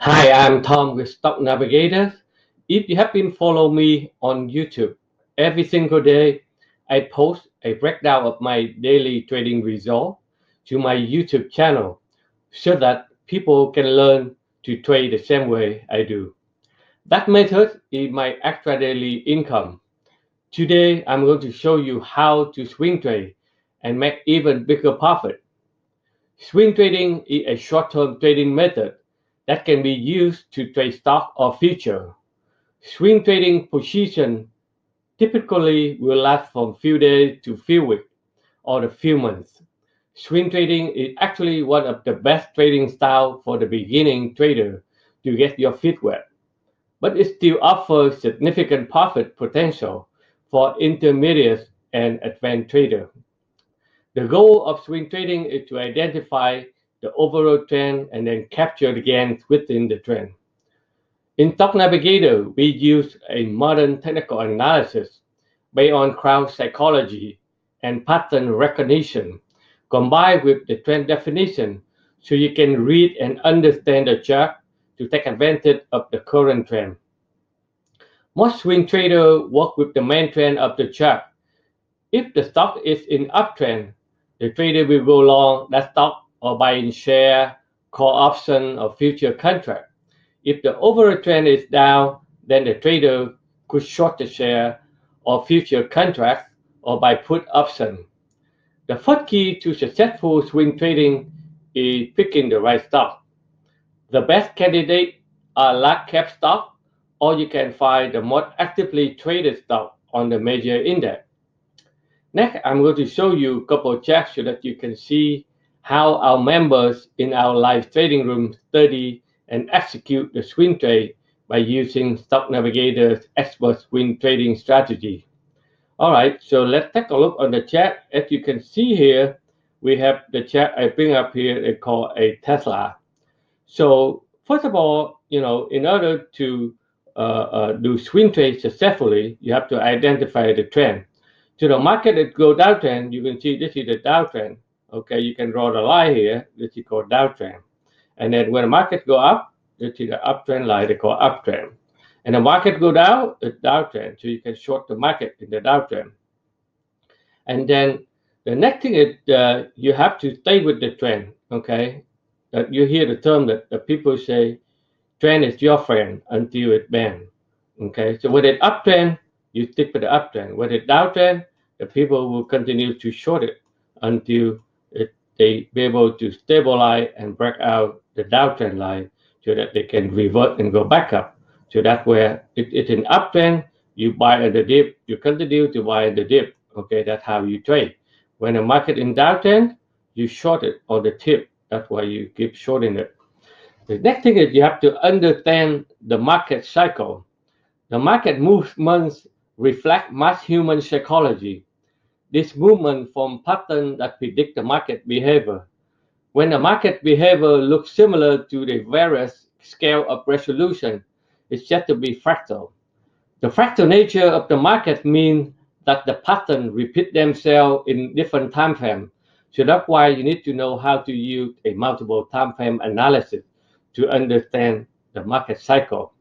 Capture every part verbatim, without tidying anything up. Hi, I'm Tom with Stock Navigators. If you have been following me on YouTube, every single day I post a breakdown of my daily trading result to my YouTube channel so that people can learn to trade the same way I do. That method is my extra daily income. Today, I'm going to show you how to swing trade and make even bigger profit. Swing trading is a short-term trading method that can be used to trade stock or future. Swing trading position typically will last from few days to few weeks or a few months. Swing trading is actually one of the best trading styles for the beginning trader to get your feet wet, but it still offers significant profit potential for intermediate and advanced traders. The goal of swing trading is to identify the overall trend and then capture the gains within the trend. In Stock Navigator, we use a modern technical analysis based on crowd psychology and pattern recognition combined with the trend definition so you can read and understand the chart to take advantage of the current trend. Most swing traders work with the main trend of the chart. If the stock is in uptrend, the trader will go long that stock or buy in share, call option, or future contract. If the overall trend is down, then the trader could short the share or future contract or buy put option. The first key to successful swing trading is picking the right stock. The best candidates are large cap stock, or you can find the most actively traded stock on the major index. Next, I'm going to show you a couple of charts so that you can see how our members in our live trading room study and execute the swing trade by using Stock Navigator's expert swing trading strategy. All right, so let's take a look on the chart. As you can see here, we have the chart I bring up here, they call a Tesla. So first of all, you know, in order to uh, uh, do swing trade successfully, you have to identify the trend. So the market that go downtrend, you can see this is the downtrend. Okay, you can draw the line here, this is called downtrend. And then when the market go up, this is the uptrend line, they call uptrend. And the market go down, it's downtrend. So you can short the market in the downtrend. And then the next thing is uh, you have to stay with the trend, okay? Uh, you hear the term that the people say, trend is your friend until it bends, okay? So when it uptrend, you stick with the uptrend. When it downtrend, the people will continue to short it until it, they be able to stabilize and break out the downtrend line so that they can revert and go back up. So that's where it, it's an uptrend, you buy at the dip, you continue to buy at the dip. Okay, that's how you trade. When the market in downtrend, you short it on the tip. That's why you keep shorting it. The next thing is you have to understand the market cycle. The market movements reflect mass human psychology. This movement forms patterns that predict the market behavior. When the market behavior looks similar to the various scale of resolution, it's said to be fractal. The fractal nature of the market means that the patterns repeat themselves in different time frames. So that's why you need to know how to use a multiple time frame analysis to understand the market cycle.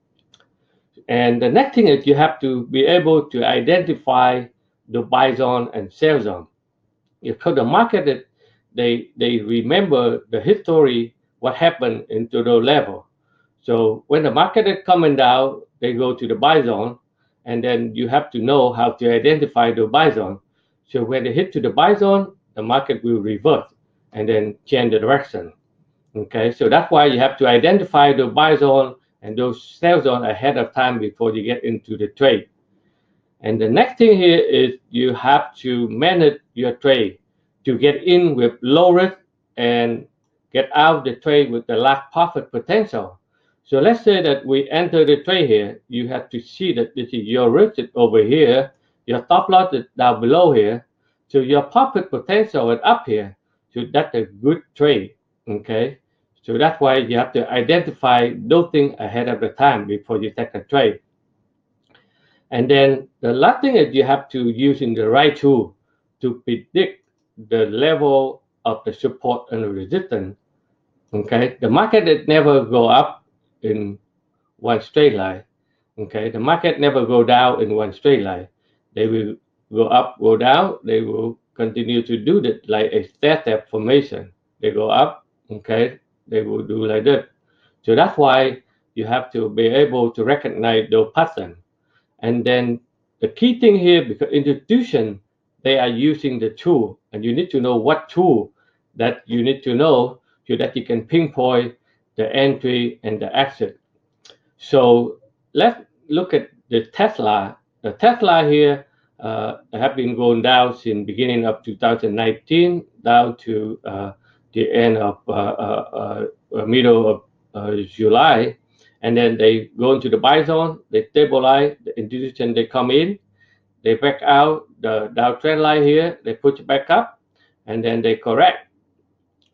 And the next thing is you have to be able to identify the buy zone and sell zone. Because the market, they, they remember the history, what happened into the level. So when the market is coming down, they go to the buy zone, and then you have to know how to identify the buy zone. So when they hit to the buy zone, the market will revert and then change the direction. Okay, so that's why you have to identify the buy zone and those sell zone ahead of time before you get into the trade. And the next thing here is you have to manage your trade to get in with low risk and get out the trade with the large profit potential. So let's say that we enter the trade here. You have to see that this is your risk is over here, your stop loss is down below here, so your profit potential is up here. So that's a good trade, okay? So that's why you have to identify those things ahead of the time before you take a trade. And then the last thing is you have to use in the right tool to predict the level of the support and resistance. Okay, the market that never go up in one straight line. Okay, the market never go down in one straight line. They will go up, go down. They will continue to do that like a stair-step formation. They go up, okay, they will do like that. So that's why you have to be able to recognize the pattern. And then the key thing here, because institution, they are using the tool, and you need to know what tool that you need to know so that you can pinpoint the entry and the exit. So let's look at the Tesla. The Tesla here uh, have been going down since beginning of two thousand nineteen down to uh, the end of uh, uh, uh, middle of uh, July, and then they go into the buy zone. They stabilize. The institution, they come in, they back out the downtrend line here. They push it back up, and then they correct.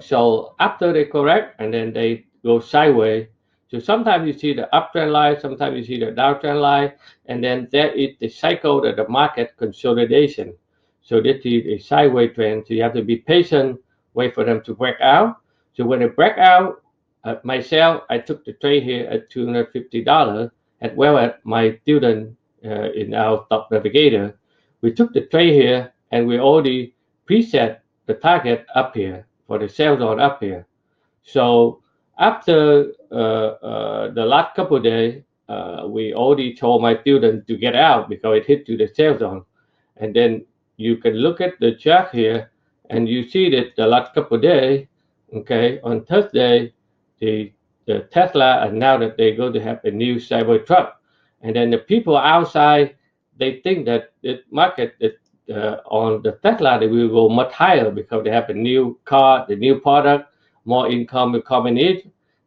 So after they correct, and then they go sideways. So sometimes you see the uptrend line, sometimes you see the downtrend line, and then there is the cycle that the market consolidation. So this is a sideways trend. So you have to be patient, wait for them to break out. So when they break out, uh, myself, I took the trade here at two hundred fifty dollars, as well as my student uh, in our Stock Navigator. We took the trade here, and we already preset the target up here for the sell zone up here. So after uh, uh, the last couple of days, uh, we already told my student to get out because it hit to the sell zone. And then you can look at the chart here, and you see that the last couple of days, okay, on Thursday, the, the Tesla announced that they're going to have a new Cybertruck. And then the people outside, they think that the market that, uh, on the Tesla, they will go much higher because they have a new car, the new product, more income will come in.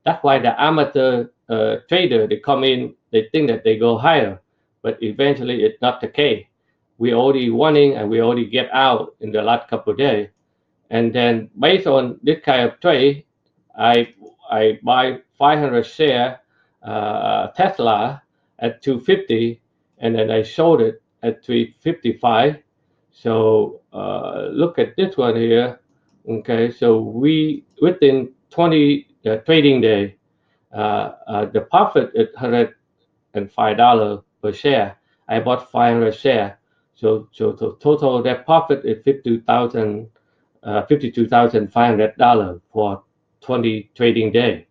That's why the amateur uh, trader, they come in, they think that they go higher, but eventually it's not the case. We already warning and we already get out in the last couple of days. And then based on this kind of trade, I I buy five hundred share uh, Tesla at two fifty, and then I sold it at three fifty-five. So uh, look at this one here. Okay, so we within twenty uh, trading day, uh, uh, the profit is one hundred five dollars per share. I bought five hundred share, so so the total that profit is fifty-two thousand, uh, fifty-two thousand five hundred dollars for twenty trading day.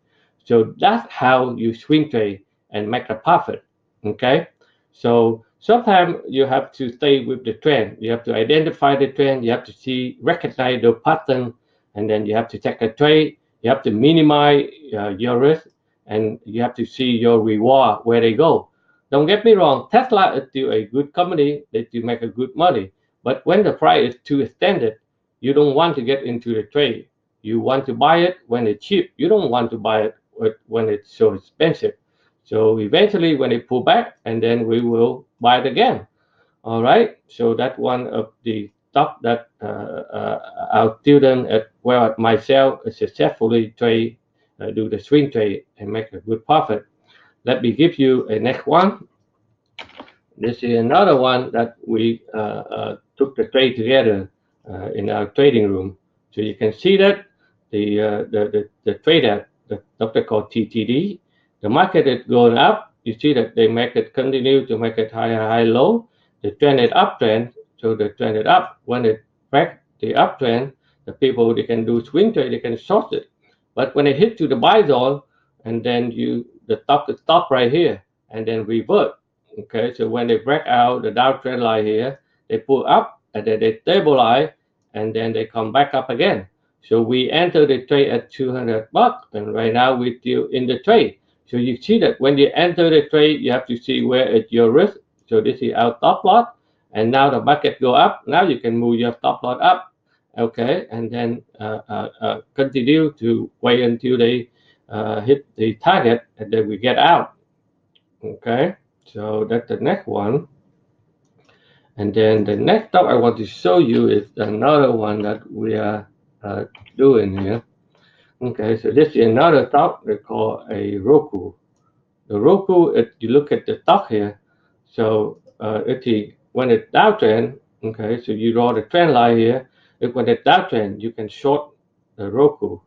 So that's how you swing trade and make a profit. Okay, so sometimes you have to stay with the trend. You have to identify the trend. You have to see, recognize the pattern, and then you have to take a trade. You have to minimize uh, your risk, and you have to see your reward where they go. Don't get me wrong. Tesla is still a good company that you make a good money. But when the price is too extended, you don't want to get into the trade. You want to buy it when it's cheap. You don't want to buy it when it's so expensive. So eventually, when it pull back, and then we will buy it again. All right. So that one of the stock that uh, uh, our student as well as myself successfully trade, uh, do the swing trade and make a good profit. Let me give you a next one. This is another one that we uh, uh, took the trade together uh, in our trading room. So you can see that the uh, the the, the trade app, the doctor called T T D. The market is going up. You see that they make it continue to make it high, high, low. The trend is uptrend, so the trend is up. When it breaks the uptrend, the people they can do swing trade, they can short it. But when it hits to the buy zone, and then you the stock is stop right here, and then revert. Okay, so when they break out the downtrend line here, they pull up, and then they stabilize, and then they come back up again. So we enter the trade at two hundred bucks, and right now we're still in the trade. So you see that when you enter the trade, you have to see where is your risk. So this is our stop loss. And now the market go up. Now you can move your stop loss up. Okay, and then uh, uh, uh, continue to wait until they uh, hit the target, and then we get out. Okay, so that's the next one. And then the next stop I want to show you is another one that we are uh, doing here. Okay, so this is another stock they call a Roku. The Roku, if you look at the stock here, so uh, it, when it's downtrend, okay, so you draw the trend line here. If when it's downtrend, you can short the Roku,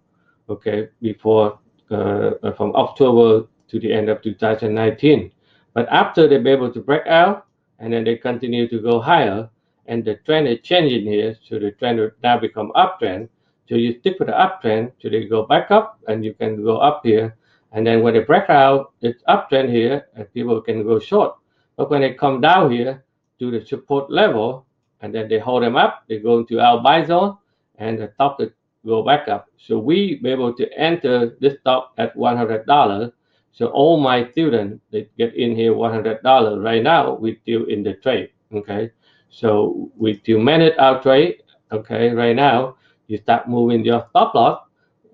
okay, before uh, from October to the end of two thousand nineteen. But after they've been able to break out, and then they continue to go higher, and the trend is changing here, so the trend will now become uptrend. So you stick with the uptrend, so they go back up, and you can go up here. And then when they break out, it's uptrend here, and people can go short. But when they come down here to the support level, and then they hold them up, they go into our buy zone, and the stock will go back up. So we be able to enter this stock at one hundred dollars. So all my students, they get in here one hundred dollars. Right now, we're still in the trade, okay? So we still manage our trade, okay? Right now, you start moving your stop loss.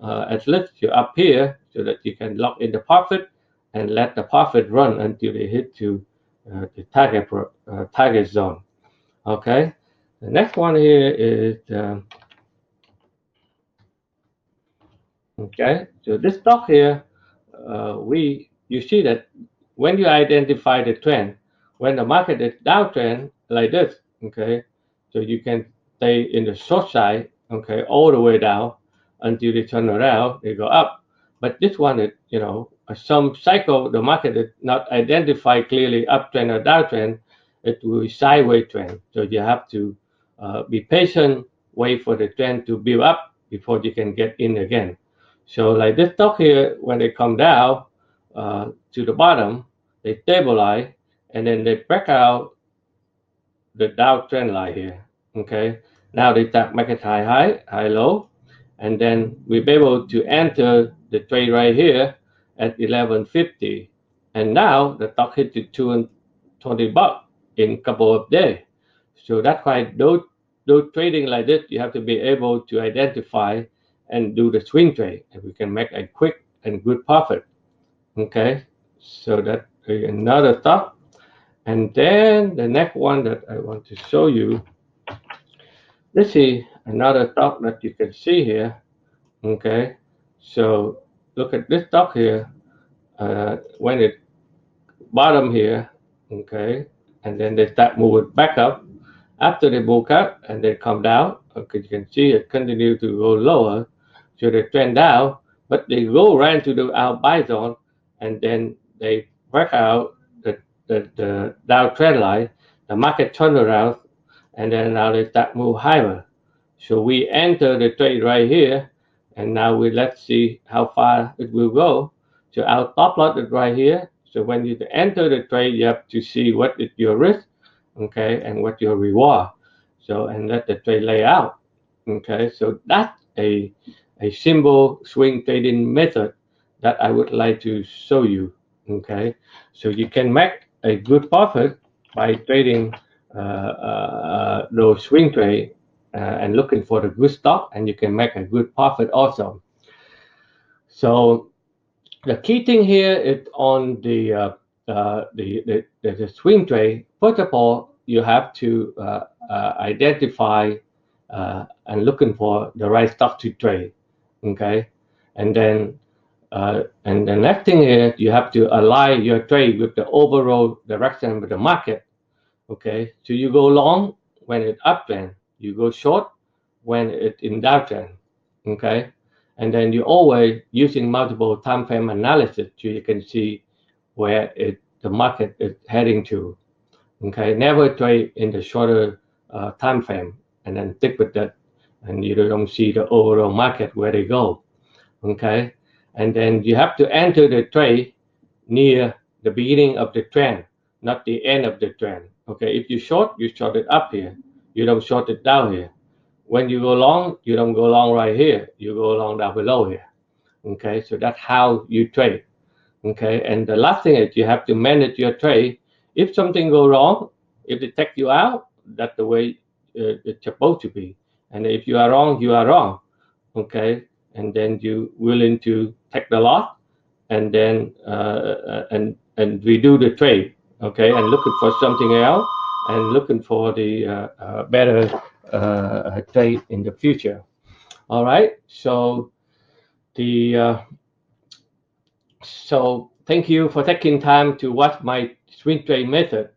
Uh, at least you're up here so that you can lock in the profit and let the profit run until they hit to uh, the target, uh, target zone, okay? The next one here is, um, okay, so this stock here, Uh, we you see that when you identify the trend, when the market is downtrend like this, okay, so you can stay in the short side, okay, all the way down until they turn around, they go up. But this one is, you know, some cycle the market is not identified clearly uptrend or downtrend, it will be sideways trend. So you have to uh, be patient, wait for the trend to build up before you can get in again. So like this stock here, when they come down uh, to the bottom, they stabilize, and then they break out the downtrend line here, okay? Now they start market high, high, high, low, and then we'll be able to enter the trade right here at eleven fifty. And now the stock hit to two hundred twenty bucks in a couple of days. So that's why those, those trading like this, you have to be able to identify and do the swing trade, and we can make a quick and good profit. Okay, so that's another stock. And then the next one that I want to show you, this is another stock that you can see here. Okay, so look at this stock here, uh, when it bottom here, okay, and then they start moving back up. After they move up and they come down, okay, you can see it continue to go lower. So they trend down, but they go right into the our buy zone, and then they break out the, the, the downtrend line, the market turn around, and then now they start move higher. So we enter the trade right here, and now we let's see how far it will go. So our top lot is right here. So when you enter the trade, you have to see what is your risk, okay, and what your reward. So, and let the trade lay out, okay? So that's a, a simple swing trading method that I would like to show you, okay? So you can make a good profit by trading uh, uh, those swing trade uh, and looking for the good stock, and you can make a good profit also. So the key thing here is on the, uh, uh, the, the, the swing trade. First of all, you have to uh, uh, identify uh, and looking for the right stock to trade, okay? And then, uh, and the next thing is you have to align your trade with the overall direction of the market, okay? So you go long when it's uptrend, you go short when it's in downtrend, okay? And then you always using multiple time frame analysis so you can see where it, the market is heading to. Okay, never trade in the shorter uh, time frame, and then stick with that, and you don't see the overall market where they go. Okay, and then you have to enter the trade near the beginning of the trend, not the end of the trend. Okay, if you short, you short it up here, you don't short it down here. When you go long, you don't go long right here, you go long down below here. Okay, so that's how you trade. Okay, and the last thing is you have to manage your trade. If something go wrong, if they take you out, that's the way uh, it's supposed to be. And if you are wrong, you are wrong, okay? And then you willing to take the loss, and then uh, and and redo the trade, okay? And looking for something else, and looking for the uh, uh, better uh, trade in the future. All right. So the uh, so thank you for taking time to watch my swing trade method.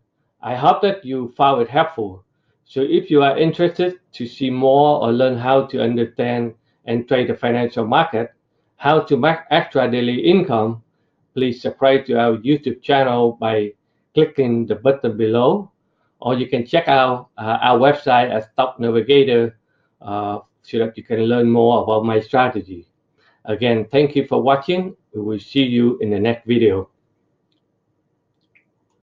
I hope that you found it helpful. So if you are interested to see more or learn how to understand and trade the financial market, how to make extra daily income, please subscribe to our YouTube channel by clicking the button below, or you can check out uh, our website at Stock Navigator uh, so that you can learn more about my strategy. Again, thank you for watching. We will see you in the next video.